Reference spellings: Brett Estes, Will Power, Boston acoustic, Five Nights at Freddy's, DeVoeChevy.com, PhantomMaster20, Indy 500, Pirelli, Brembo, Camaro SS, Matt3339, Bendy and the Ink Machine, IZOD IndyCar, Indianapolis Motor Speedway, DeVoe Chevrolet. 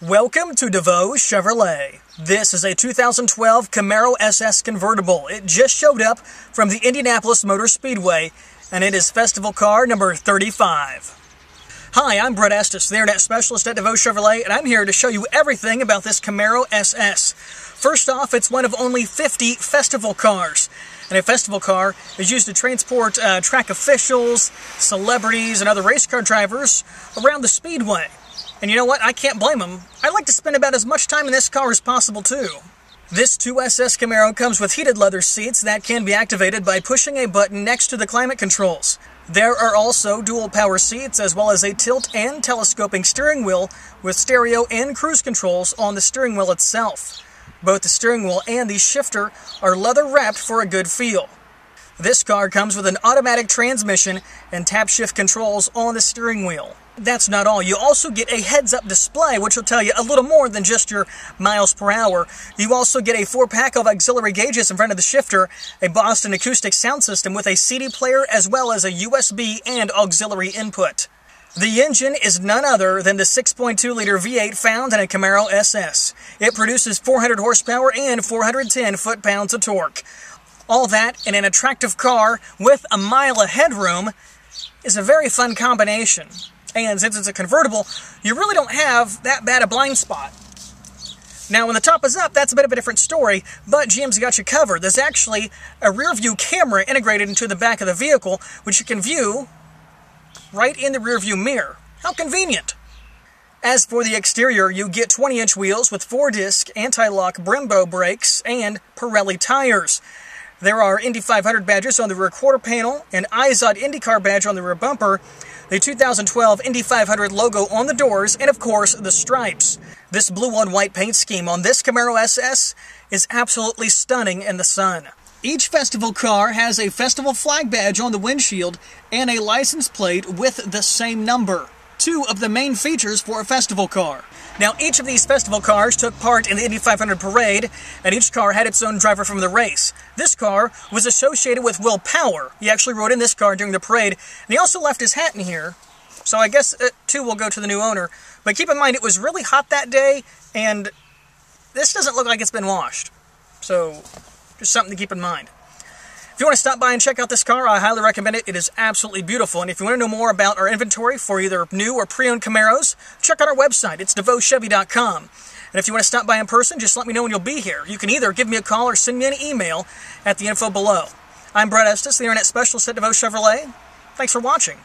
Welcome to DeVoe Chevrolet. This is a 2012 Camaro SS convertible. It just showed up from the Indianapolis Motor Speedway, and it is festival car number 35. Hi, I'm Brett Estes, the internet specialist at DeVoe Chevrolet, and I'm here to show you everything about this Camaro SS. First off, it's one of only 50 festival cars. And a festival car is used to transport track officials, celebrities, and other race car drivers around the speedway. And you know what? I can't blame them. I like to spend about as much time in this car as possible, too. This 2SS Camaro comes with heated leather seats that can be activated by pushing a button next to the climate controls. There are also dual power seats as well as a tilt and telescoping steering wheel with stereo and cruise controls on the steering wheel itself. Both the steering wheel and the shifter are leather wrapped for a good feel. This car comes with an automatic transmission and tap-shift controls on the steering wheel. That's not all. You also get a heads-up display, which will tell you a little more than just your miles per hour. You also get a 4-pack of auxiliary gauges in front of the shifter, a Boston acoustic sound system with a CD player as well as a USB and auxiliary input. The engine is none other than the 6.2-liter V8 found in a Camaro SS. It produces 400 horsepower and 410 foot-pounds of torque. All that in an attractive car with a mile of headroom is a very fun combination. And since it's a convertible, you really don't have that bad a blind spot. Now, when the top is up, that's a bit of a different story, but GM's got you covered. There's actually a rear-view camera integrated into the back of the vehicle, which you can view right in the rear-view mirror. How convenient! As for the exterior, you get 20-inch wheels with 4-disc anti-lock Brembo brakes and Pirelli tires. There are Indy 500 badges on the rear quarter panel, an IZOD IndyCar badge on the rear bumper, the 2012 Indy 500 logo on the doors, and of course, the stripes. This blue on white paint scheme on this Camaro SS is absolutely stunning in the sun. Each festival car has a festival flag badge on the windshield and a license plate with the same number. Two of the main features for a festival car. Now, each of these festival cars took part in the Indy 500 parade, and each car had its own driver from the race. This car was associated with Will Power. He actually rode in this car during the parade, and he also left his hat in here, so I guess it, too, will go to the new owner. But keep in mind, it was really hot that day, and this doesn't look like it's been washed. So, just something to keep in mind. If you want to stop by and check out this car, I highly recommend it. It is absolutely beautiful. And if you want to know more about our inventory for either new or pre-owned Camaros, check out our website. It's DeVoeChevy.com. And if you want to stop by in person, just let me know when you'll be here. You can either give me a call or send me an email at the info below. I'm Brett Estes, the internet specialist at DeVoe Chevrolet. Thanks for watching.